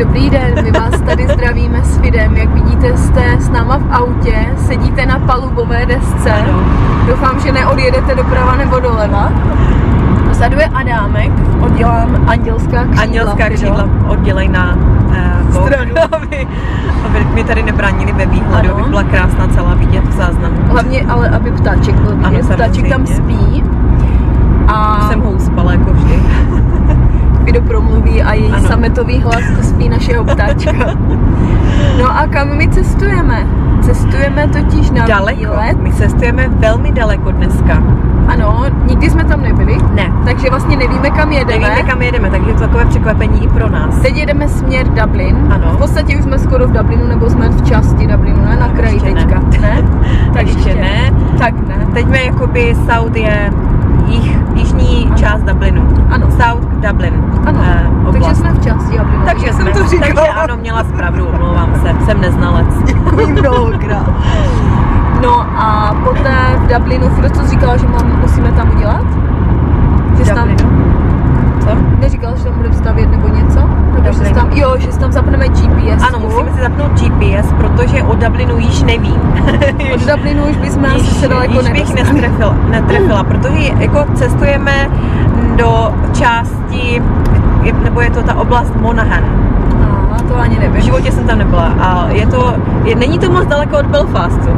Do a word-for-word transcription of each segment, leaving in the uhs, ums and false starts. Dobrý den, my vás tady zdravíme s Fidem. Jak vidíte, jste s náma v autě, sedíte na palubové desce. Ano. Doufám, že neodjedete doprava nebo doleva. Vzadu je Adámek, oddělám Andělská křídla. Andělská křídla oddělej na uh, stranu, aby, aby mi tady nebránili ve výhledu, aby byla krásná celá vidět v záznamu. Hlavně ale, aby ptáček byl vidět. Ptáček tam spí. A... Jsem ho uspala, jako vždy. Kdo promluví a její ano. sametový hlas to spí našeho ptáčka. No a kam my cestujeme? Cestujeme totiž na daleko. Výlet. My cestujeme velmi daleko dneska. Ano, nikdy jsme tam nebyli. Ne. Takže vlastně nevíme, kam jedeme. Nevíme, kam jedeme, takže je to takové překvapení i pro nás. Teď jedeme směr Dublin. Ano. V podstatě už jsme skoro v Dublinu, nebo jsme v části Dublinu, ne? Na no, kraji teďka. Ne. ne? Tak ještě, ještě ne. Tak ne. Teď jsme jakoby South je jich, jižní ano. část Dublinu. Ano. South Dublin. Ano. Eh, takže jsme v části Dublinu. Takže jsem to říkala. Takže ano, měla pravdu, omlouvám se. Jsem neznalec. Děkuji mnohokrát. No a poté v Dublinu, furt co říkala, že mám, musíme tam udělat? Že tam, co? Neříkala, že tam budeme stavět nebo něco? Nebo že tam, jo, že tam zapneme G P S. Ano, musíme si zapnout G P S, protože od Dublinu již nevím. Od Dublinu už bychom již, asi se daleko již bych netrefila, netrefila, protože jako cestujeme do části, nebo je to ta oblast Monaghan. To ani nevím. V životě jsem tam nebyla a je to, je, není to moc daleko od Belfastu.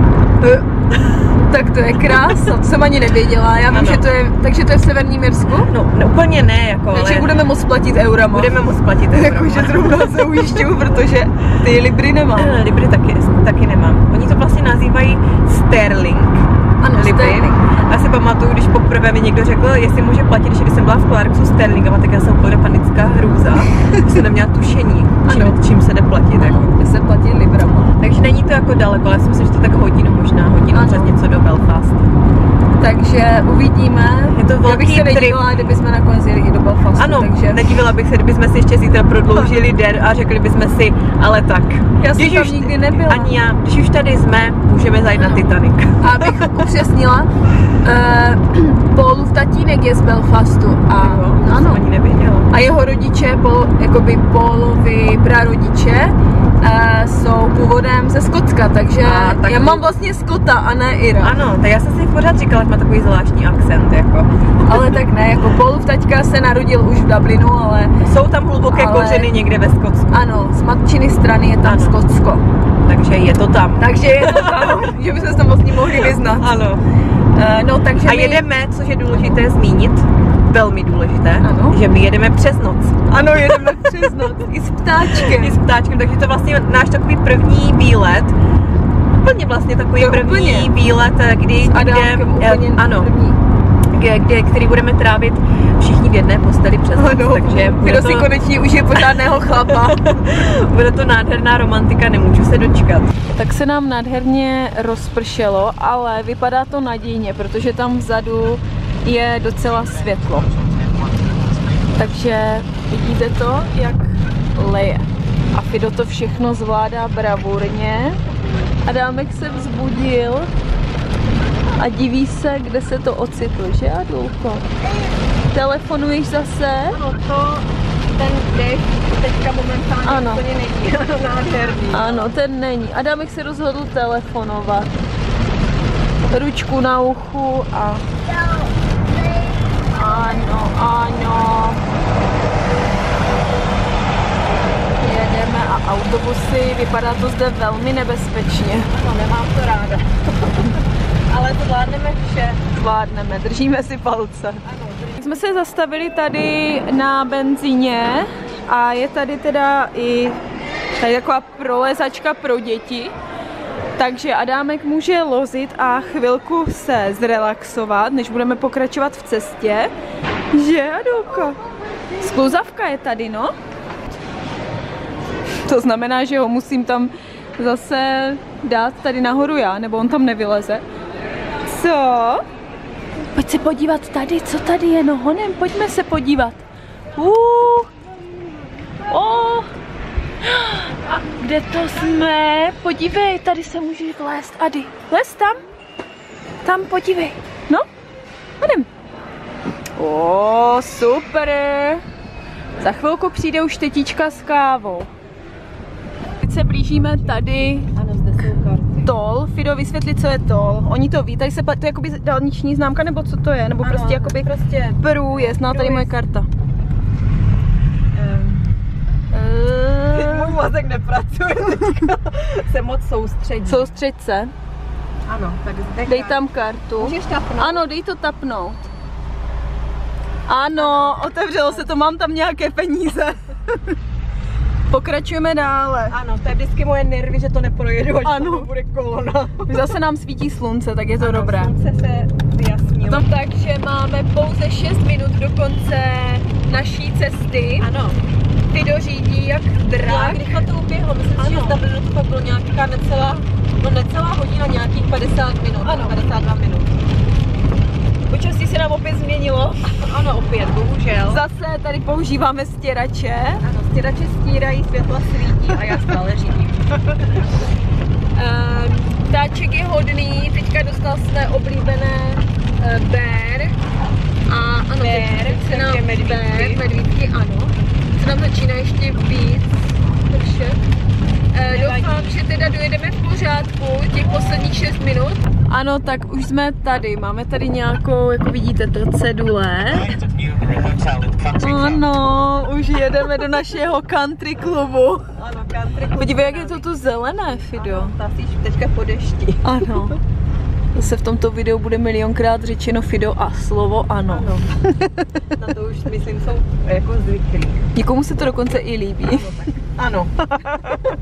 Tak to je krása, to jsem ani nevěděla. Já vím, ano. že to je, takže to je v severním Irsku? No, no úplně ne, jako. Takže budeme moc platit eurama. Budeme moc platit eurama. Jakože zrovna se ujišťuju, protože ty libry nemám. Ne, libry taky, taky nemám. Oni to vlastně nazývají Sterling. Ano, libry. Sterling. Já si pamatuju, když poprvé mi někdo řekl, jestli může platit, když jsem byla v Clarksu Sterlingama, tak já jsem úplně panická hrůza, že jsem neměla tušení, čím, čím se jde platit, jako. Kde se platí librama. Takže není to jako daleko, ale já si myslím, že to tak hodinu možná, hodinu přes něco do Belfastu. Takže uvidíme. Je to velký trip. Já bych se nedívala, kdybychom nakonec jeli i do Belfastu. Ano, takže... nedívala bych se, kdybychom si ještě zítra prodloužili den a řekli bychom si, ale tak. Já jsem tam nikdy nebyla. Ani já, když už tady jsme, můžeme zajít ano. na Titanic. A abych upřesnila, uh, Paulův tatínek je z Belfastu. A, no, ano. Ani nevěděla. A jeho rodiče, Paul, jakoby Paulovi prarodiče, Uh, jsou původem ze Skotska, takže a, tak já mám vlastně Skota a ne Ira. Ano, tak já jsem si pořád říkala, že má takový zvláštní akcent, jako. Ale tak ne, jako Paulův taťka se narodil už v Dublinu, ale... Jsou tam hluboké ale, kořeny někde ve Skotsku. Ano, z matčiny strany je tam ano. Skotsko. Takže je to tam. Takže je to tam, že bychom se tam vlastně mohli vyznat. Ano. Uh, no, takže a my... jedeme, což je důležité zmínit, velmi důležité, ano. že my jedeme přes noc. Ano, jedeme přes noc. I s ptáčkem. I s ptáčkem, takže to vlastně náš takový první výlet. Úplně vlastně takový to první úplně. výlet, kdy někde, úplně ano, kde, kde, který budeme trávit všichni v jedné posteli přes noc. Ano, takže kdo si konečně už je pořádného chlapa. Bude to nádherná romantika, nemůžu se dočkat. Tak se nám nádherně rozpršelo, ale vypadá to nadějně, protože tam vzadu je docela světlo. Takže vidíte to, jak leje. A Fido to všechno zvládá bravurně. Adámek se vzbudil a diví se, kde se to ocitlo, že Adulko? Telefonuješ zase? No to, ten dech teďka momentálně ano. úplně není. Nádherný. Ano, ten není. Adámek se rozhodl telefonovat. Ručku na uchu a... Ano, ano. Jedeme a autobusy, vypadá to zde velmi nebezpečně. No, nemám to ráda. Ale zvládneme vše. Zvládneme, držíme si palce. Ano, držíme. Jsme se zastavili tady na benzíně a je tady teda i tady taková prolezačka pro děti. Takže Adámek může lozit a chvilku se zrelaxovat, než budeme pokračovat v cestě. Že, Adolko? Sklouzavka je tady, no? To znamená, že ho musím tam zase dát tady nahoru já, nebo on tam nevyleze. Co? Pojď se podívat tady, co tady je, no honem, pojďme se podívat. Uuu. Oh. A kde to jsme? Podívej, tady se můžeš vlézt, Ady. Vléz tam. Tam, podívej. No, jdem. O, super. Za chvilku přijde už tetička s kávou. Teď se blížíme tady k T O L. Fido, vysvětli, co je T O L. Oni to ví, tady se to je jakoby dálniční známka, nebo co to je? Nebo ano, prostě jakoby prostě průjezd. No, tady moje karta. Můj mozek nepracuje, se moc soustředí. Soustřeď se. Ano, tak zdechám. Dej tam kartu. Můžeš tapnout? Ano, dej to tapnout. Ano, otevřelo se to, mám tam nějaké peníze. Pokračujeme dále. Ano, to je vždycky moje nervy, že to neprojedu, až ano. To bude kolona. Zase nám svítí slunce, tak je to ano, dobré. Slunce se vyjasnilo. Takže máme pouze šest minut do konce naší cesty. Ano. Ty dořídí jak drak. Já, když to uběhlo, myslím si, že Dublinu to pak bylo nějaká necelá, no necelá hodina, nějakých padesát minut, ano. padesát dva minut. Počasí se nám opět změnilo. Ano, opět, bohužel. Zase tady používáme stěrače. Ano, stěrače stírají, světla svítí a já stále řídím. um, Táček je hodný, teďka dostal své oblíbené uh, bér. A ano, bér, teď se nám bér, medvídky, ano. Se nám začíná ještě víc, takže eh, doufám, že teda dojedeme v pořádku těch posledních šest minut. Ano, tak už jsme tady, máme tady nějakou, jako vidíte, to cedule. Ano, už jedeme do našeho country klubu. Ano, country klubu. Podívej, jak je to tu zelené, Fido. Ano, tasíš teďka po dešti. Ano. Zase v tomto videu bude milionkrát řečeno Fido a slovo ano. Ano. Na to už myslím jsou jako zvyklí. Někomu se to dokonce i líbí. Ano. Tak. Ano.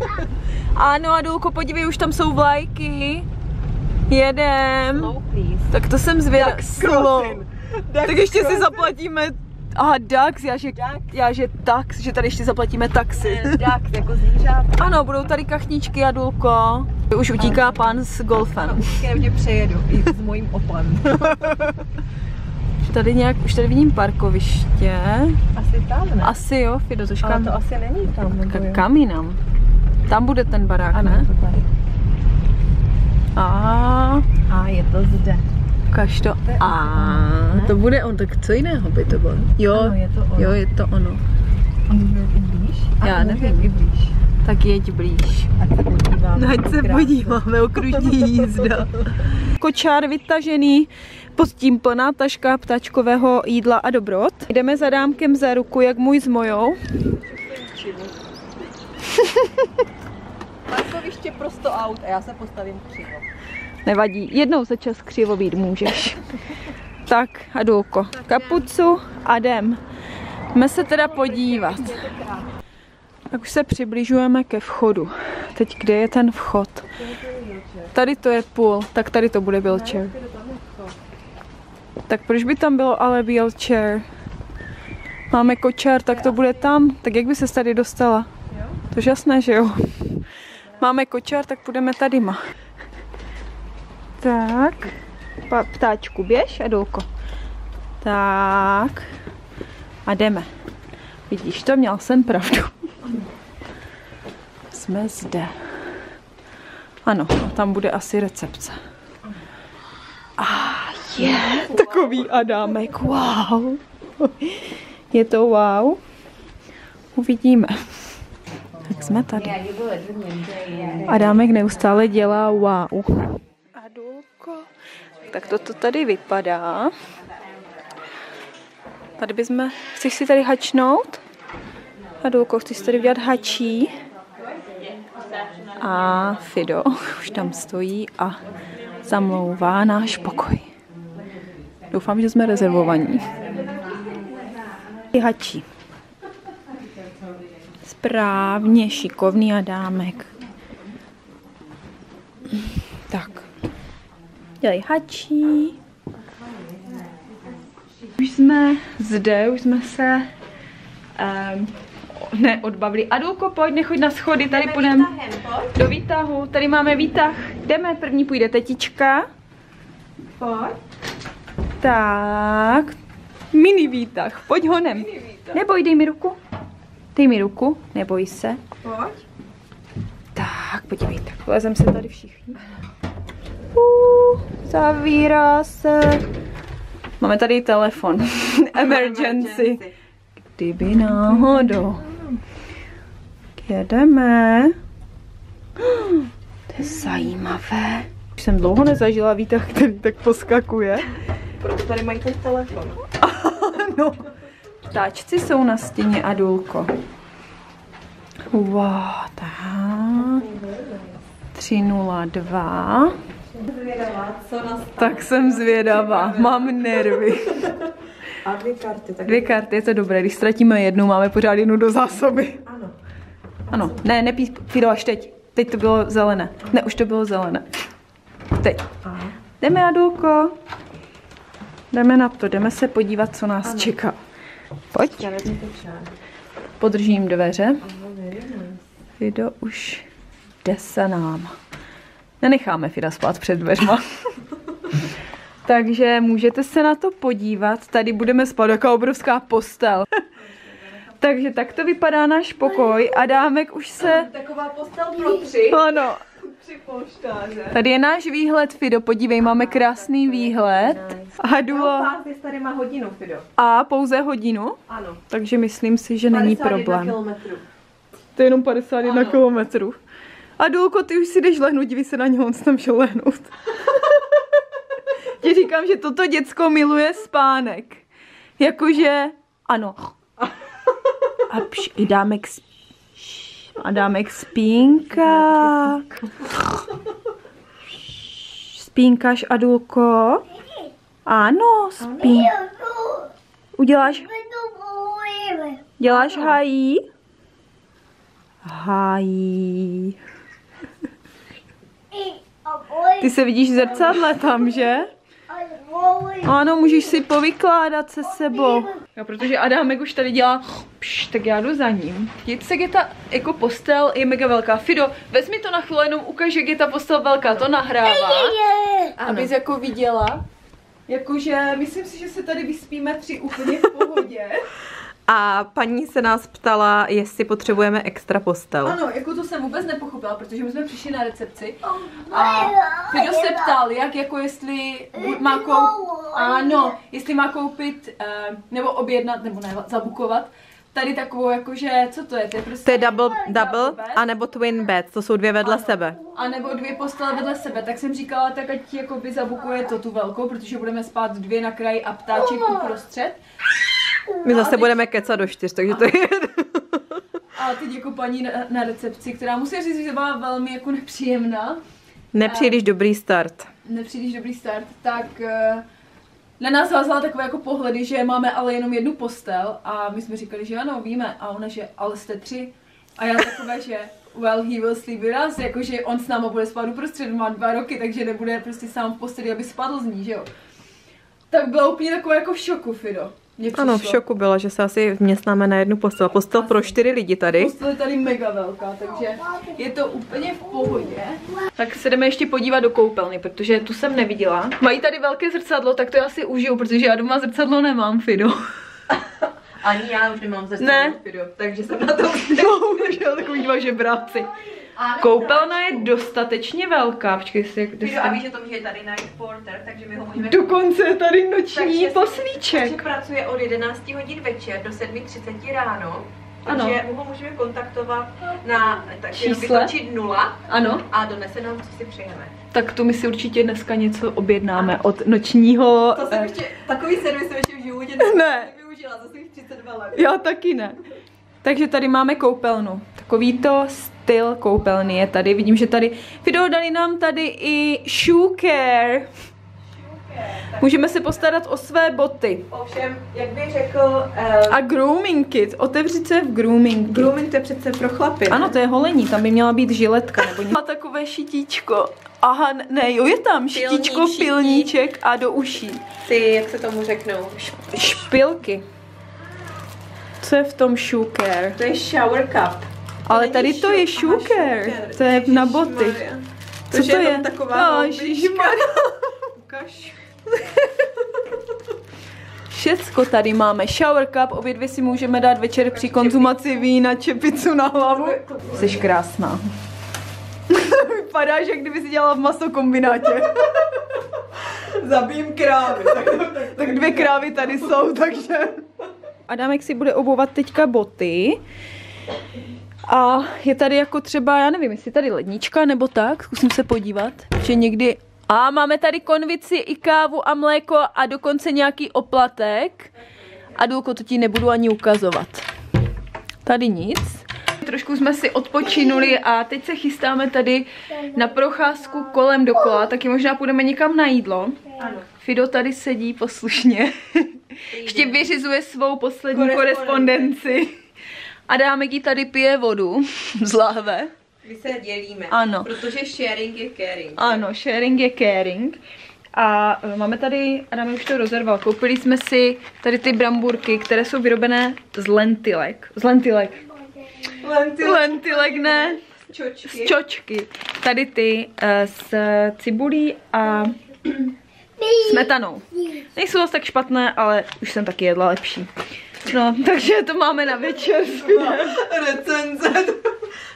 Ano a důlko, podívej, už tam jsou vlajky. Jedem. Slow, tak to jsem zvědavá. Tak ještě crossing. Si zaplatíme. Aha, dax, já že, já že tax, že tady ještě zaplatíme taxi. Dax, jako zvířátka. Ano, budou tady kachničky a důlko. Už utíká pán s golfem. Už mě přejedu i s mojím opem. Tady nějak, už tady vidím parkoviště. Asi tam, ne? Asi jo, Fido, to škám. Ale to asi není tam. Kam jinam? Tam bude ten barák, ano, ne? To tady. A... a je to zde. Ukaž to. To a... Ne? To bude on, tak co jiného by to bylo? Jo, ano, je to ono. Jo, je to ono. On byl i blíž? Já ano, nevím. I blíž. Tak jeď blíž. Ať se podíváme. Ať se podíváme, okružní jízda. Kočár vytažený, pod tím plná taška ptáčkového jídla a dobrot. Jdeme za Dámkem za ruku, jak můj s mojou. Parkoviště prosto aut a já se postavím křivo. Nevadí, jednou za čas křivo být můžeš. Tak a důlko, kapucu a jdem. Jdeme se teda podívat. Tak už se přibližujeme ke vchodu. Teď kde je ten vchod? Tady to je půl, tak tady to bude wheelchair. Tak proč by tam bylo ale wheelchair? Máme kočár, tak to bude tam. Tak jak by se tady dostala? To je jasné, že jo? Máme kočár, tak půjdeme tady ma. Tak. Ptáčku, běž a důlko. Tak. A jdeme. Vidíš to, měl jsem pravdu. Jsme zde. Ano, tam bude asi recepce. A je takový Adámek, wow. Je to wow. Uvidíme. Tak jsme tady. Adámek neustále dělá wow. Adulko. Tak toto tady vypadá. Tady bychom... Chceš si tady hačnout? Adulko, chceš si tady udělat hačí? A Fido už tam stojí a zamlouvá náš pokoj. Doufám, že jsme rezervovaní. Hačí. Správně šikovný Adámek. Tak. Dělej hačí. Už jsme zde, už jsme se... Um, neodbavili. A důlko, pojď, nechoď na schody, tady půjdeme do výtahu. Tady máme výtah. Jdeme, první půjde tetička. Pojď. Tak. Mini výtah, pojď honem. Neboj, dej mi ruku. Dej mi ruku, neboj se. Pojď. Tak, podívej, tak lezem se tady všichni. Uh, zavírá se. Máme tady telefon. Emergency. Kdyby náhodou. Jedeme. To je zajímavé. Už jsem dlouho nezažila výtah, který tak poskakuje. Proto tady mají ten telefon. No. Ptáčci jsou na stěně, Adulko. Wow, tak. tři nula dva. Tak jsem zvědavá, mám nervy. A dvě karty. Tak dvě karty, je to dobré, když ztratíme jednu, máme pořád jednu do zásoby. Ano. Ano, ne, nepí, Fido, až teď. Teď to bylo zelené. Ne, už to bylo zelené. Teď. Jdeme, Adulko. Jdeme na to, jdeme se podívat, co nás ano. čeká. Pojď. Podržím dveře. Fido už jde se náma. Nenecháme Fida spát před dveřma. Takže můžete se na to podívat. Tady budeme spát, jaká obrovská postel. Takže tak to vypadá náš pokoj. Adámek už se... Taková postel pro tři. Ano. Tady je náš výhled, Fido, podívej, máme krásný výhled. A Dulo... tady má hodinu, Fido. A pouze hodinu? Ano. Takže myslím si, že není problém. To je jenom padesát jedna kilometrů. A Dulko, ty už si jdeš lehnout, diví se na něho, on se tam šel lehnout. Ti říkám, že toto děcko miluje spánek. Jakože, ano. A pš, i Dámek spí. A Dámek spínka. Spínkaš, Adulko? Ano, spí. Uděláš... Děláš hají? Hají. Ty se vidíš v zrcadle tam, že? Ano, můžeš si povykládat se sebou. No, protože Adámek už tady dělá, pš, tak já jdu za ním. Jděte, ta jako postel je mega velká. Fido, vezmi to na chvíli, jenom ukaž, jak je ta postel velká, to nahrává. Abys jako viděla, jakože myslím si, že se tady vyspíme tři úplně v pohodě. A paní se nás ptala, jestli potřebujeme extra postel. Ano, jako to jsem vůbec nepochopila, protože my jsme přišli na recepci a Fido se ptal, jak jako jestli má koupit, ano, jestli má koupit, nebo objednat, nebo ne, zabukovat. Tady takovou jakože, co to je? To je, prostě to je double, double bed, anebo twin bed, to jsou dvě vedle ano. sebe. A nebo dvě postele vedle sebe, tak jsem říkala, tak ať jakoby zabukuje to tu velkou, protože budeme spát dvě na kraji a ptáček uprostřed. My zase teď... budeme kecat do čtyř, takže to je jedno. A teď jako paní na, na recepci, která musím říct, že byla velmi jako nepříjemná. Nepříliš dobrý start. Nepříliš dobrý start, tak na nás vázala takové jako pohledy, že máme ale jenom jednu postel a my jsme říkali, že ano, víme, a ona, že ale jste tři. A já takové, že well, he will sleep with us, jakože on s náma bude spát uprostřed, má dva roky, takže nebude prostě sám v posteli, aby spadl z ní, že jo. Tak byla úplně taková jako v šoku, Fido. Ano, v šoku byla, že se asi vměstnáme na jednu postel. Postel pro čtyři lidi tady. Postel je tady mega velká, takže je to úplně v pohodě. Tak se jdeme ještě podívat do koupelny, protože tu jsem neviděla. Mají tady velké zrcadlo, tak to já si užiju, protože já doma zrcadlo nemám, Fido. Ani já už nemám zrcadlo, ne. Fido, takže jsem na to užila takový dva žebráci. Koupelna je dostatečně velká, počkej si, kde Fido, se... a víš o tom, že je tady night porter, takže my ho můžeme... Dokonce je tady noční poslíček. Takže pracuje od jedenácti hodin večer do sedmi třiceti ráno, takže ano. Ho můžeme kontaktovat na... čísle? nula ano. A donese nám, co si přejeme. Tak tu my si určitě dneska něco objednáme ano. od nočního... To jsem ještě, takový servis jsem ještě v životě nevyužila za svých třicet dva let. Já taky ne. Takže tady máme koupelnu. Takovýto styl koupelny je tady. Vidím, že tady... Fido, dali nám tady i shoe care. Můžeme se postarat o své boty. Ovšem, jak bych řekl... Uh... A grooming kit. Otevřít se v grooming kit. Grooming to je přece pro chlapy. Ano, to je holení. Tam by měla být žiletka. Nebo ně... A takové šitíčko. Aha, ne, jo, je tam šitíčko, Pilní, pilníček a do uší. Ty, jak se tomu řeknou? Špilky. Co je v tom shoe care? To je shower cup. To ale tady to je shoe care. To je na boty. To, co to je? Tam taková no, ukaž. Všecko tady máme. Shower cup, obě dvě si můžeme dát večer ukaž při čepicu. Konzumaci vína čepicu na hlavu. Jsi krásná. Vypadáš, jak kdyby si dělala v masokombinátě. Zabijím krávy. Tak, tak, tak, tak dvě krávy tady jsou, takže... Adámek si bude obouvat teďka boty A je tady jako třeba, já nevím, jestli tady lednička nebo tak, zkusím se podívat, že někdy... A máme tady konvici i kávu a mléko a dokonce nějaký oplatek. A důlko to ti nebudu ani ukazovat. Tady nic. Trošku jsme si odpočinuli a teď se chystáme tady na procházku kolem dokola, taky možná půjdeme někam na jídlo. Ano. Fido tady sedí poslušně. Ještě vyřizuje svou poslední korespondenci. Adámek jí tady pije vodu z láhve. My se dělíme, ano. Protože sharing je caring. Ano, sharing je caring. A máme tady, Adam už to rozerval, koupili jsme si tady ty bramburky, které jsou vyrobené z lentilek. Z lentilek. Lentilek, lentilek ne. Z čočky. Z čočky. Tady ty s cibulí a smetanou. Nejsou zase tak špatné, ale už jsem taky jedla lepší. No, takže to máme na večer. Recenze.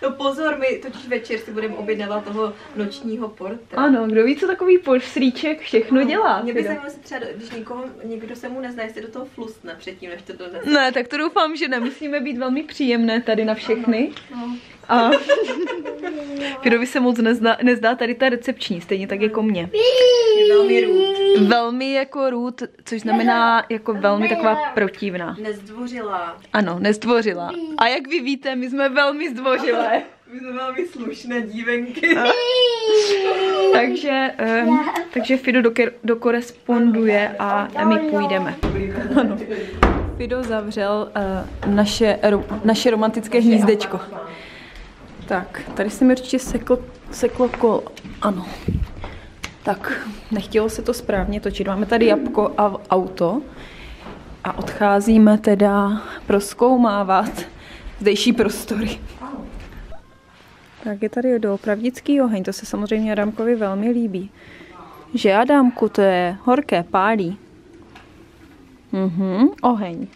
No pozor, my totiž večer si budeme objednávat toho nočního portra. Ano, kdo ví, co takový porstříček všechno no, dělá. Mě by zajímalo se třeba, když někoho, někdo se mu nezná, jestli do toho flusne předtím, než to donese. Ne, tak to doufám, že ne. Musíme být velmi příjemné tady na všechny. Ano, no. A Fidovi se moc nezná, nezdá tady ta recepční, stejně tak jako mě. Je velmi růd. Velmi jako růd, což znamená jako velmi taková protivná. Nezdvořilá. Ano, nezdvořilá. A jak vy víte, my jsme velmi zdvořilé. My jsme velmi slušné dívenky. No. Takže, um, takže Fido dokoresponduje a my půjdeme. Ano. Fido zavřel uh, naše, ro, naše romantické hnízdečko. Tak, tady se mi určitě seklo, seklo kolo. Ano. Tak, nechtělo se to správně točit. Máme tady jabko a auto. A odcházíme teda prozkoumávat zdejší prostory. Tak je tady doopravdický oheň. To se samozřejmě Adámkovi velmi líbí. Že Adámku, to je horké, pálí. Mhm, oheň.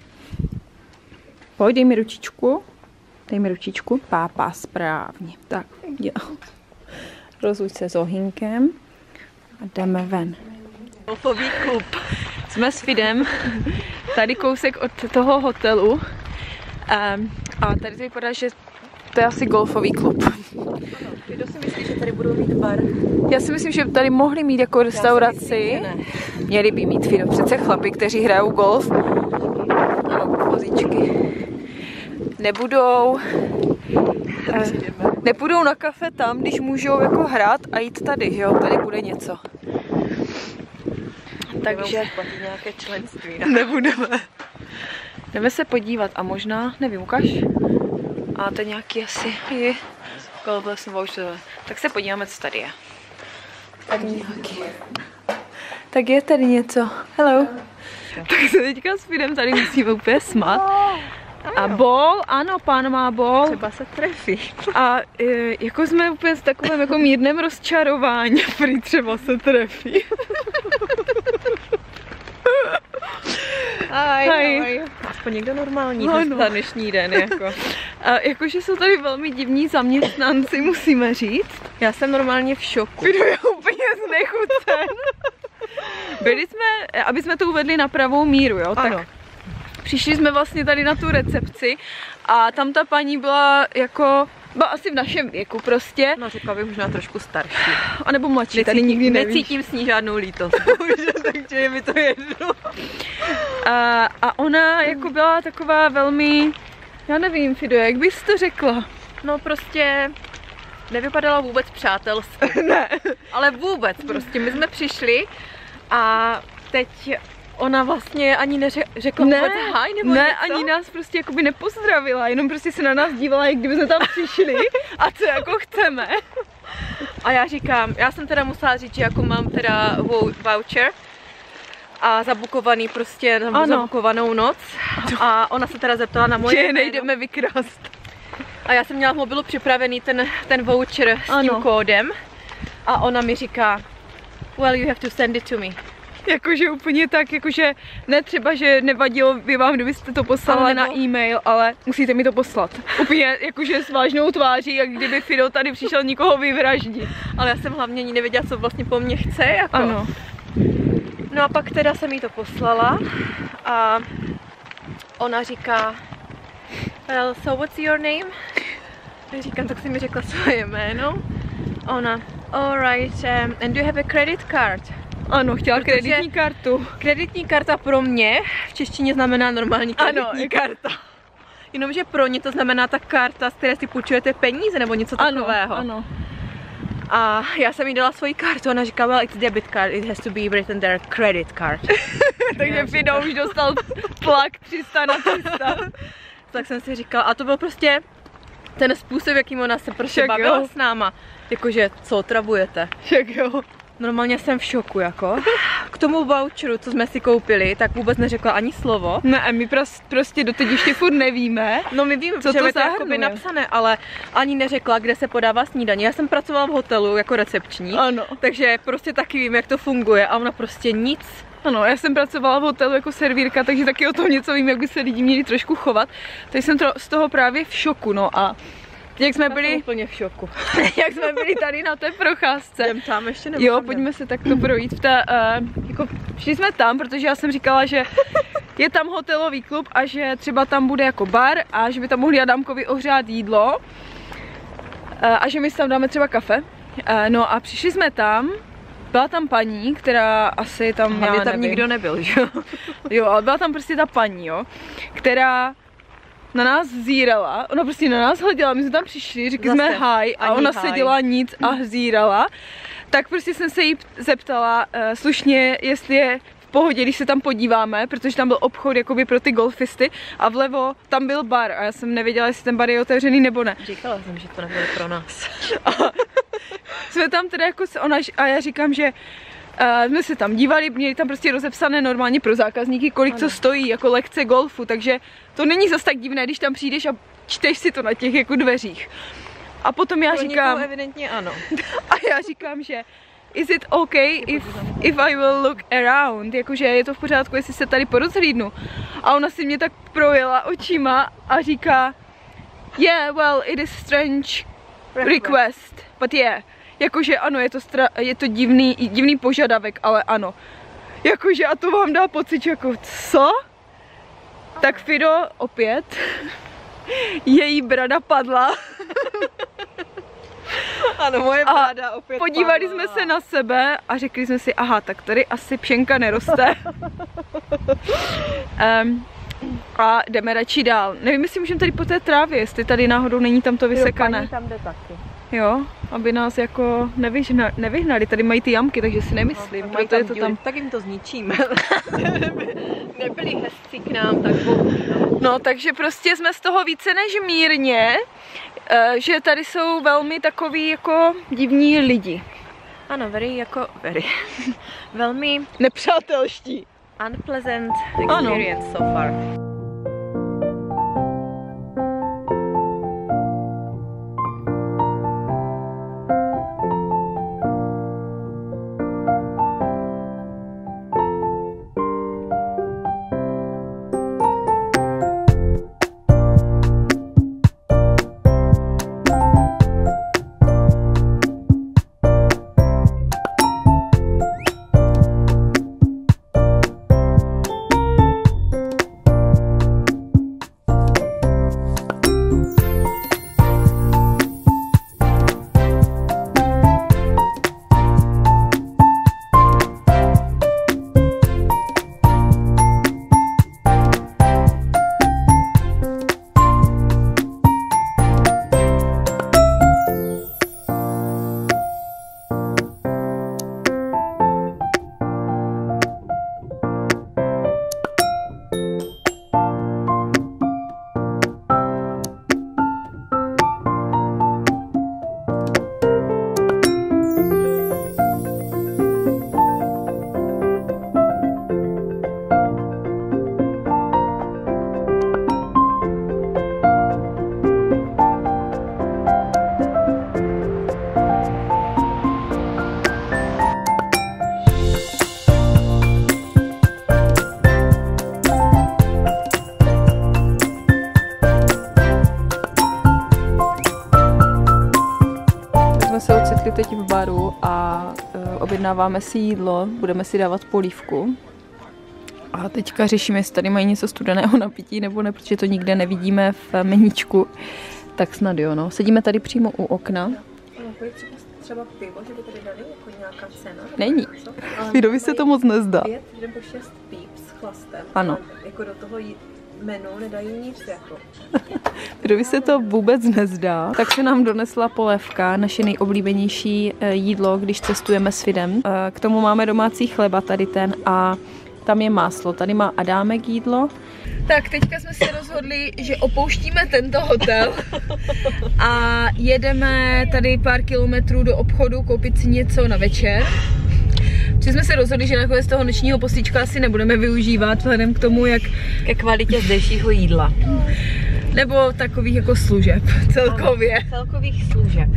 Pojď, dej mi ručičku. Dej mi ručičku. Pápa, správně. Tak, jo. Rozluč se s ohýnkem. A jdeme ven. Golfový klub. Jsme s Fidem. Tady kousek od toho hotelu. Um, a tady tady podá, že to je asi golfový klub. Kdo si myslí, že tady budou mít bar? Já si myslím, že tady mohli mít jako restauraci. Myslím, měli by mít, Fido, přece chlapi, kteří hrajou golf. Ano, kozičky. Nebudou... Nepůjdou na kafe tam, když můžou jako hrát a jít tady, jo, tady bude něco. Takže... platit nějaké členství. Nebudeme. Jdeme se podívat a možná, nevím, ukaž? A to nějaký asi je golfless voucher. Tak se podíváme, co tady je. Tak nějaký. Tak je tady něco. Hello. Tak se teďka s Fidem tady musíme úplně smát. A bol, ano, pán má bol. Třeba se trefí. A e, jako jsme úplně s takovým jako mírném rozčarování, prý třeba se trefí. Hi, hi. Hi. Aspoň někdo normální no, no. Na dnešní den. Jako. A jakože jsou tady velmi divní zaměstnanci, musíme říct. Já jsem normálně v šoku. Fido je úplně znechucen. Byli jsme, aby jsme to uvedli na pravou míru, jo? Ano. Tak. Přišli jsme vlastně tady na tu recepci a tam ta paní byla jako, byla asi v našem věku prostě. No řekla bych možná trošku starší. A nebo mladší, necítím, tady nikdy nevíš. Necítím s ní žádnou lítost, bohužel, takže je mi to jedno. A, a ona jako byla taková velmi, já nevím, Fido, jak bys to řekla? No prostě... Nevypadala vůbec přátelsky. Ne. Ale vůbec prostě, my jsme přišli a teď... Ona vlastně ani neřekla ne, vůbec hi, nebo ne, něco? Ani nás prostě jakoby nepozdravila, jenom prostě se na nás dívala, jak kdyby jsme tam přišli a co jako chceme. A já říkám, já jsem teda musela říct, že jako mám teda voucher a zabukovaný prostě, ano. Zabukovanou noc a ona se teda zeptala na moje jméno. Že nejdeme vykrást. A já jsem měla v mobilu připravený ten, ten voucher s ano. Tím kódem a ona mi říká, well you have to send it to me. Jakože úplně tak, jakože ne třeba, že nevadilo by vám, kdybyste to poslala nebo... na e-mail, ale musíte mi to poslat. Úplně jakože s vážnou tváří, jak kdyby Fido tady přišel nikoho vyvraždit. Ale já jsem hlavně ani nevěděla, co vlastně po mně chce, jako. Ano. No a pak teda jsem jí to poslala a ona říká, well, so what's your name? Říkám, tak si mi řekla svoje jméno. Ona, alright, um, and do you have a credit card? Ano, chtěla protože kreditní kartu. Kreditní karta pro mě v češtině znamená normální kreditní ano, karta. Jenomže pro ně to znamená ta karta, z které si půjčujete peníze nebo něco takového. Ano, ano. A já jsem jí dala svoji kartu, ona říkala, well, it's debit card, it has to be written there, credit card. Takže Fidem už dostal tlak tři sta na tři sta. Tak jsem si říkala, a to byl prostě ten způsob, jakým ona se prostě však bavila jo. s náma. Jakože, co otravujete? Však jo. Normálně jsem v šoku, jako. K tomu voucheru, co jsme si koupili, tak vůbec neřekla ani slovo. Ne, a my prost, prostě doteď ještě furt nevíme. No my víme, co to je to jakoby napsané, ale ani neřekla, kde se podává snídaně. Já jsem pracovala v hotelu jako recepční, ano. takže prostě taky vím, jak to funguje a ona prostě nic. Ano, já jsem pracovala v hotelu jako servírka, takže taky o tom něco vím, jak by se lidi měli trošku chovat. Takže jsem to, z toho právě v šoku, no a... Jak jsme byli úplně v šoku. Jak jsme byli tady na té procházce. Jdem tam ještě nebo jo, pojďme se takto projít. V ta, uh, jako, šli jsme tam, protože já jsem říkala, že je tam hotelový klub a že třeba tam bude jako bar a že by tam mohli Adámkovi ohřát jídlo uh, a že my si tam dáme třeba kafe. Uh, no a přišli jsme tam. Byla tam paní, která asi tam hlavně já tam nevím. Nikdo nebyl, že jo? Jo, ale byla tam prostě ta paní, jo, která na nás zírala, ona prostě na nás hleděla, my jsme tam přišli, řekli zase, jsme hi a ona hi. Seděla nic a zírala. Tak prostě jsem se jí zeptala uh, slušně, jestli je v pohodě, když se tam podíváme, protože tam byl obchod jakoby pro ty golfisty a vlevo tam byl bar a já jsem nevěděla, jestli ten bar je otevřený nebo ne. Říkala jsem, že to nebylo pro nás. A jsme tam teda jako ona a já říkám, že Uh, jsme se tam dívali, měli tam prostě rozepsané normálně pro zákazníky, kolik ano. co stojí, jako lekce golfu, takže to není zas tak divné, když tam přijdeš a čteš si to na těch jako dveřích. A potom já to říkám... evidentně ano. A já říkám, že is it okay if, if I will look around, jakože je to v pořádku, jestli se tady porozhlídnu. A ona si mě tak projela očima a říká yeah, well, it is strange request, but yeah. Jakože ano, je to, stra je to divný, divný požadavek, ale ano. Jakože a to vám dá pocit, jako co? Tak Fido opět, její brada padla. Ano, moje brada opět podívali padla. Jsme se na sebe a řekli jsme si, aha, tak tady asi pšenka neroste. um, a jdeme radši dál. Nevím, jestli můžeme tady po té trávě, jestli tady náhodou není tam to vysekané. Jo, tam jde taky. Jo, aby nás jako nevyžna, nevyhnali, tady mají ty jamky, takže si nemyslím, no, proto je to tam... Tak jim to zničíme, nebyli hezci k nám tak boudí, no. No, takže prostě jsme z toho více než mírně, že tady jsou velmi takový jako divní lidi. Ano, very jako, very, velmi... nepřátelští. Unpleasant experience ano. so far. Teď v baru a uh, objednáváme si jídlo, budeme si dávat polívku. A teďka řešíme, jestli tady mají něco studeného na pití nebo ne, protože to nikde nevidíme v meničku. Tak snad jo, no. Sedíme tady přímo u okna. Kolik třeba pivo, že by tady dali jako nějaká cena? Není. Fidovi se to moc nezdá. Pět nebo šest píp s chlastem. Ano. Jako do toho jít menu nedají nic jako. Fidovi se to vůbec nezdá. Tak se nám donesla polévka, naše nejoblíbenější jídlo, když cestujeme s Fidem. K tomu máme domácí chleba tady ten a tam je máslo. Tady má Adámek jídlo. Tak, teďka jsme se rozhodli, že opouštíme tento hotel a jedeme tady pár kilometrů do obchodu koupit si něco na večer. Protože jsme se rozhodli, že nakonec toho nočního postíčka asi nebudeme využívat, vzhledem k tomu, jak... Ke kvalitě zdejšího jídla. Nebo takových jako služeb, celkově. Ano, celkových služeb.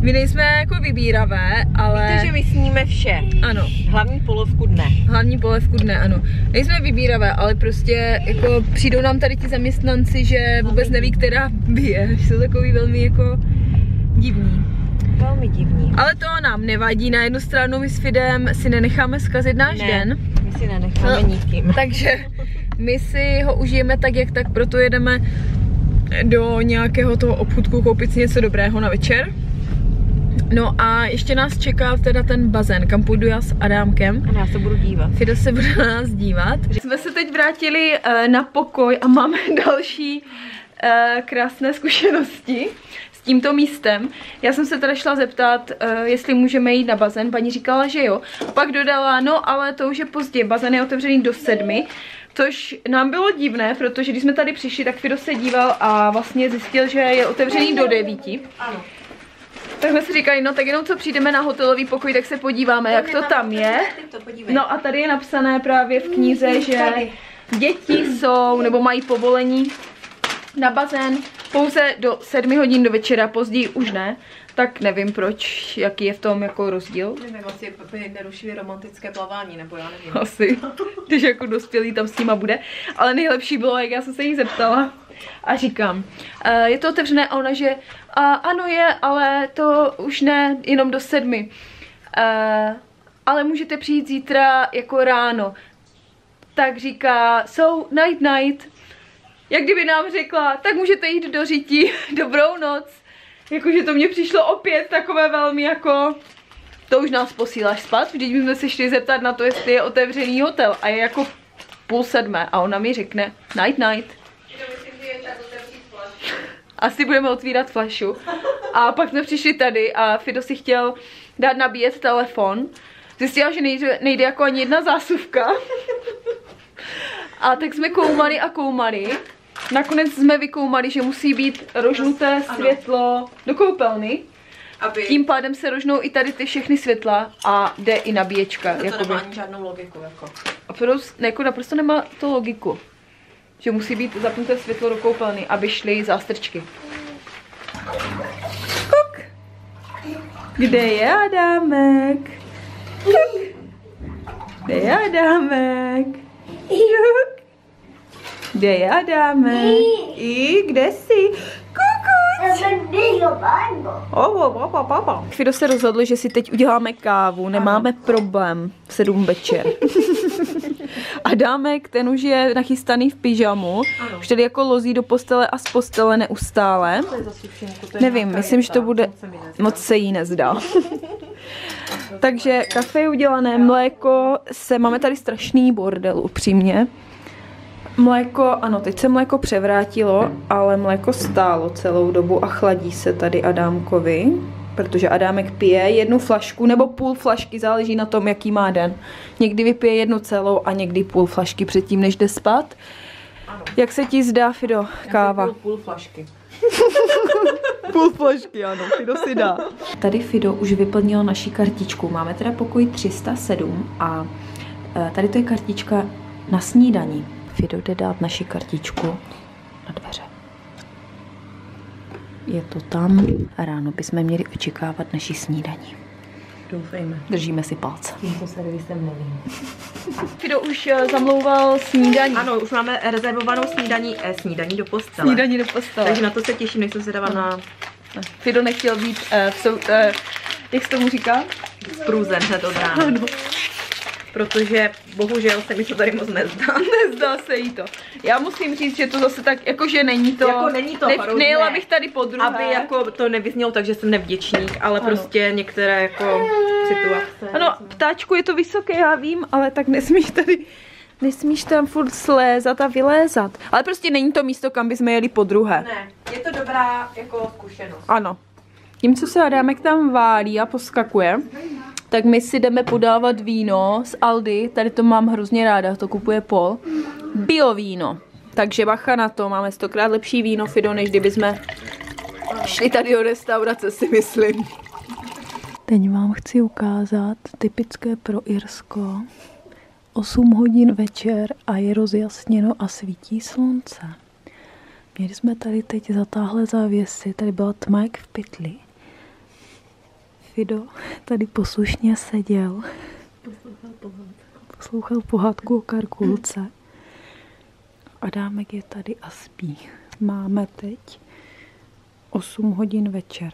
My nejsme jako vybíravé, ale... Víte, že my sníme vše. Ano. Hlavní polovku dne. Hlavní polovku dne, ano. Nejsme vybíravé, ale prostě jako přijdou nám tady ti zaměstnanci, že vůbec neví, která bije. Jsou takový velmi jako divní. Velmi divní. Ale to nám nevadí. Na jednu stranu my s Fidem si nenecháme zkazit náš ne, den. my si nenecháme no. nikým. Takže my si ho užijeme tak, jak tak. Proto jedeme do nějakého toho obchůdku koupit si něco dobrého na večer. No a ještě nás čeká teda ten bazén, kam půjdu já s Adámkem. A já se budu dívat. Fido se bude na nás dívat. Jsme se teď vrátili na pokoj a máme další krásné zkušenosti s tímto místem. Já jsem se teda šla zeptat, jestli můžeme jít na bazén. Paní říkala, že jo. Pak dodala, no ale to už je pozdě, bazén je otevřený do sedmi. Což nám bylo divné, protože když jsme tady přišli, tak Fido se díval a vlastně zjistil, že je otevřený do devíti. Ano. Tak jsme si říkali, no tak jenom co přijdeme na hotelový pokoj, tak se podíváme, jak to tam je. No a tady je napsané právě v knize, že děti jsou nebo mají povolení na bazén pouze do sedmi hodin do večera, později už ne. Tak nevím proč, jaký je v tom jako rozdíl. Nevím, asi by nerušili romantické plavání, nebo já nevím. Asi, když jako dospělý tam s nima bude. Ale nejlepší bylo, jak já jsem se jí zeptala. A říkám, je to otevřené a ona, že a, ano je, ale to už ne, jenom do sedmi. A, ale můžete přijít zítra jako ráno. Tak říká, so night night. Jak kdyby nám řekla, tak můžete jít do Řití, dobrou noc. Jakože to mně přišlo opět takové velmi jako, to už nás posíláš spát, vždyť bychom se šli zeptat na to, jestli je otevřený hotel a je jako půl sedmé a ona mi řekne night night. Asi budeme otvírat flašu. A pak jsme přišli tady a Fido si chtěl dát nabíjet telefon. Zjistila, že nejde, nejde jako ani jedna zásuvka. A tak jsme koumali a koumali. Nakonec jsme vykoumali, že musí být rožnuté světlo do koupelny. Aby... Tím pádem se rožnou i tady ty všechny světla a jde i nabíječka. To, to jako nemá by... ani žádnou logiku. Jako. A prostě, jako naprosto nemá to logiku. Že musí být zapnuté světlo do koupelny, aby šly zástrčky. Kuk! Kde je Adámek? Kuk! Kde je Adámek? Kuk! Kde je Adámek? I kde jsi? Kukuč! Fido se rozhodl, že si teď uděláme kávu, nemáme problém v sedm večer. Adámek, ten už je nachystaný v pyžamu, ano. Už tady jako lozí do postele a z postele neustále. To je za sušenku, to je nevím, myslím, že to bude, moc se jí nezdá. Takže kafe je udělané, mléko se, máme tady strašný bordel upřímně. Mléko, ano, teď se mléko převrátilo, ale mléko stálo celou dobu a chladí se tady Adámkovi. Protože Adámek pije jednu flašku nebo půl flašky, záleží na tom, jaký má den. Někdy vypije jednu celou a někdy půl flašky předtím, než jde spát. Ano. Jak se ti zdá, Fido, káva? Já jsem půl flašky. Půl flašky, ano, Fido si dá. Tady Fido už vyplnil naši kartičku. Máme teda pokoj tři sta sedm a tady to je kartička na snídani. Fido jde dát naši kartičku na dveře. Je to tam a ráno bychom měli očekávat naši snídaní. Doufejme. Držíme si palce. Tímto servisem nevím. Fido už zamlouval snídaní. Ano, už máme rezervovanou snídaní, eh, snídaní do postele. Snídaní do postele. Takže na to se těším, než jsem zvědavá na... Fido nechtěl být, eh, v sou, eh, jak se tomu říká? Průzen hned od rána. protože bohužel se mi to tady moc nezdá, nezdá se jí to. Já musím říct, že to zase tak, jakože není to, jako není to nevknila bych tady podruhé, aby jako to nevyznělo tak, že jsem nevděčník, ale ano. Prostě některé jako situace. Ano, ptáčku, je to vysoké, já vím, ale tak nesmíš tady, nesmíš tam furt slézat a vylézat. Ale prostě není to místo, kam bychom jeli podruhé. Ne, je to dobrá jako zkušenost. Ano. Tím, co se Adámek tam válí a poskakuje, tak my si jdeme podávat víno z Aldi, tady to mám hrozně ráda, to kupuje Paul. Bio víno, takže bacha na to, máme stokrát lepší víno, Fido, než kdyby jsme šli tady do restaurace, si myslím. Teď vám chci ukázat typické pro Irsko. osm hodin večer a je rozjasněno a svítí slunce. Měli jsme tady teď zatáhlé závěsy, tady byla tma jak v pytli. Fido tady poslušně seděl. Poslouchal pohádku. Poslouchal pohádku o Karkulce. Adámek je tady a spí. Máme teď osm hodin večer.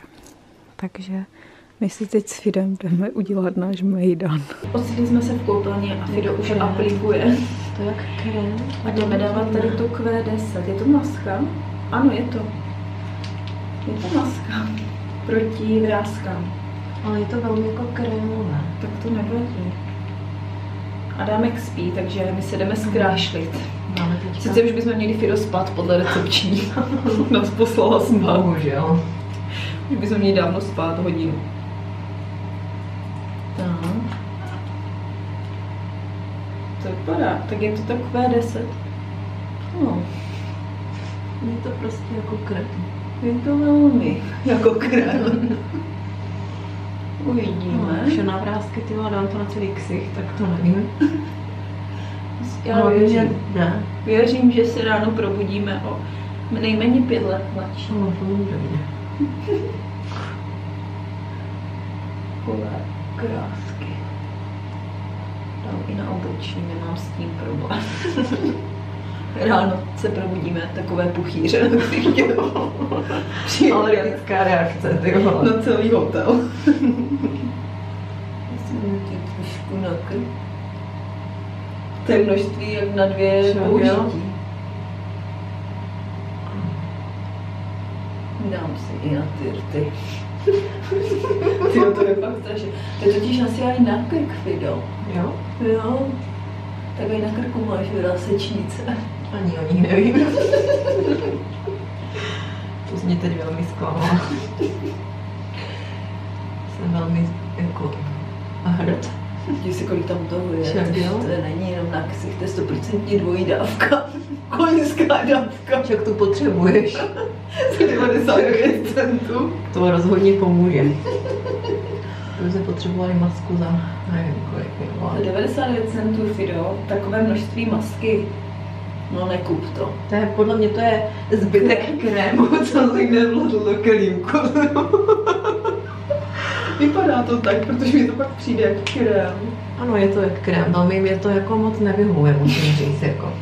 Takže my si teď s Fidem jdeme udělat náš mejdan. Ocitli jsme se v koupelně a Fido už aplikuje. To je jak krém. A jdeme dávat tady tu Q deset. Je to maska? Ano, je to. Je to maska. Proti vrázkám. Ale je to velmi jako krémové. Tak to nevadí. Adámek spí, takže my se jdeme zkrášlit. Máme teďka. Sice už bychom měli Fido spát podle recepční. Nás poslala spát. Bohužel. Už bychom měli dávno spát hodinu. Tak. To vypadá. Tak je to takové deset. No. Je to prostě jako krém. Je to velmi jako krém. Uvidíme. Všechna vrázky, ty dám to na celý ksich, tak to nevím. Já no, věřím, že ne. Věřím, že se ráno probudíme o nejméně pět let mladší. No, to může být. Takové krásky. Dám i na obočí, nemám s tím problém. Ráno se probudíme takové puchýře, tak si chtělo. Alergická reakce, ty vole. Na celý hotel. Myslím, že to je trošku na krv. To je množství jak na dvě použití. Dám si i na ty rty. Tyjo, to je fakt strašné. To je totiž asi ani na krk, Fido. Jo? Jo. Tak i na krku máš vyrásečnice. Ani o nich nevím. To jsi mě teď velmi zklamala. Jsem velmi jako hrd. Dívej se, kolik tam toho je. Však, to není jenom na ksich, to je stoprocentní dvojí dávka. Koňská dávka. Však tu potřebuješ. Za devadesát devět centů. To rozhodně pomůže. To jsme potřebovali masku za nevím kolik. Za devadesát devět centů, Fido, takové množství masky. No nekup to. To je, podle mě to je zbytek krému, co se kde vladlo kelímku. Vypadá to tak, protože mi to pak přijde jak krém. Ano, je to jak krém, ale mě to jako moc nevyhovuje, musím říct, jako.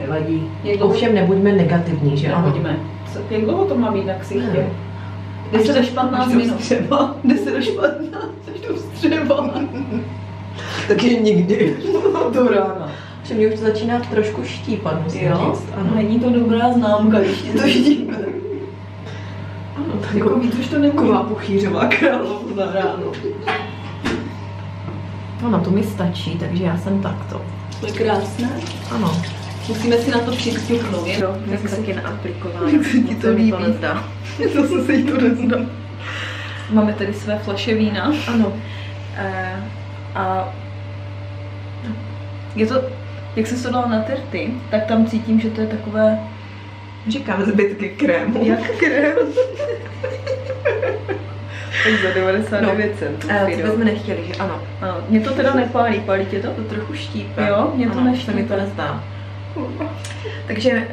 Nevadí. Ovšem nebuďme negativní, že ano? Nebuďme. Jak dlouho to má být na ksichtě? deset až patnáct minut. Třeba. deset až patnáct, až to vstřeba. Taky nikdy. Do rána. Že mě už to začíná trošku štípat, musím říct. Ano. Není to dobrá známka, když tě to štípe. Ano, takový to už to nemůže. Taková puchýřová královna ráno. No, na to mi stačí, takže já jsem takto. To je krásné. Ano. Musíme si na to přikliknout. Jo, tak taky naaplikování. Jak se ti to líbí? To nezdá. Zase se jí to nezdá. Máme tady své flaše vína. Ano. E, a je to, jak se to dalo na terty, tak tam cítím, že to je takové, říkám, zbytky krému. Jak krém? Tak za devadesát devět centů. No, to bychom nechtěli, že ano. Ano. Mě to teda nepálí, pálí tě to? To trochu štípe. Jo, mě to neštípe. To mi to nezdá. Takže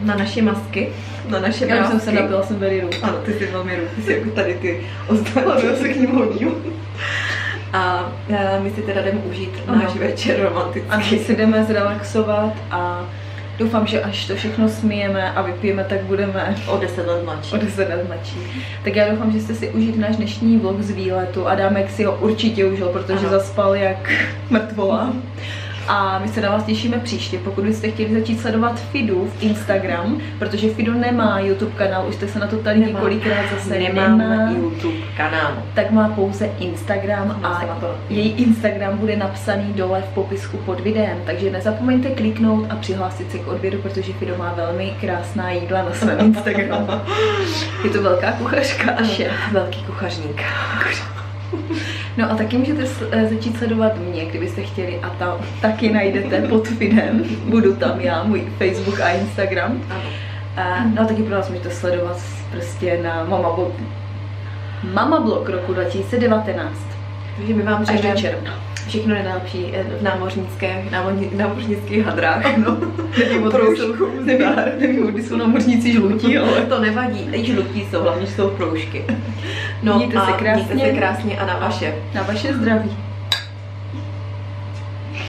na naše masky, na naše masky. Já jsem se napila, jsem velmi růz. Ano, ty jsi velmi růz, ty jsi jako tady ty ostatní, já se k ním hodím. A my si teda jdeme užít náš večer romantický. A my si jdeme zrelaxovat a Doufám, že až to všechno smijeme a vypijeme, tak budeme o deset let mladší. O deset let mladší. Tak já doufám, že jste si užili náš dnešní vlog z výletu. Adámek si ho určitě užil, protože ano. zaspal jak mrtvola. A my se na vás těšíme příště, pokud byste chtěli začít sledovat Fidu v Instagram, protože Fidu nemá YouTube kanál, už jste se na to tady nemá. několikrát zase Nemám nemá. YouTube kanál. Tak má pouze Instagram Mám a její Instagram bude napsaný dole v popisku pod videem, takže nezapomeňte kliknout a přihlásit se k odběru, protože Fidu má velmi krásná jídla na svém Instagramu. Je to velká kuchařka a šéf. Velký kuchařník. No a taky můžete začít sledovat mě, kdybyste chtěli, a tam taky najdete pod Fidem, budu tam já, můj Facebook a Instagram. A, no a taky pro vás můžete sledovat prostě na Mamablog Mamablog roku dva tisíce devatenáct. Takže my vám řekneme všechno nejlepší v námořnickém, námořnických hadrách. No. Nevím, kdy jsou námořníci žlutí, ale to nevadí. I žlutí jsou, hlavně jsou proužky. No, mějte se krásně, mějte se krásně a na vaše. Na vaše zdraví.